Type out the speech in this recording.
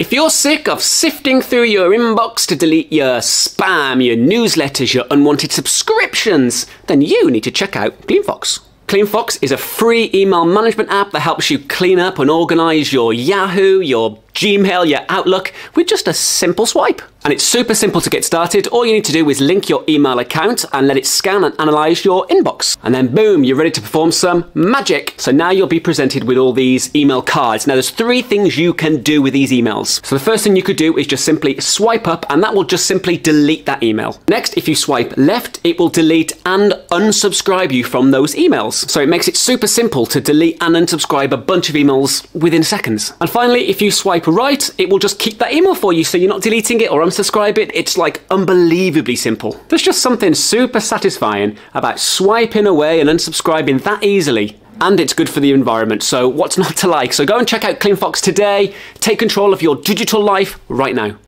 If you're sick of sifting through your inbox to delete your spam, your newsletters, your unwanted subscriptions, then you need to check out CleanFox. CleanFox is a free email management app that helps you clean up and organize your Yahoo, your Gmail, your Outlook with just a simple swipe. And it's super simple to get started. All you need to do is link your email account and let it scan and analyze your inbox. And then boom, you're ready to perform some magic. So now you'll be presented with all these email cards. Now there's three things you can do with these emails. So the first thing you could do is just simply swipe up and that will just simply delete that email. Next, if you swipe left, it will delete and unsubscribe you from those emails. So it makes it super simple to delete and unsubscribe a bunch of emails within seconds. And finally, if you swipe right, it will just keep that email for you so you're not deleting it or unsubscribe it. It's like unbelievably simple. There's just something super satisfying about swiping away and unsubscribing that easily. And it's good for the environment, so what's not to like? So go and check out CleanFox today. Take control of your digital life right now.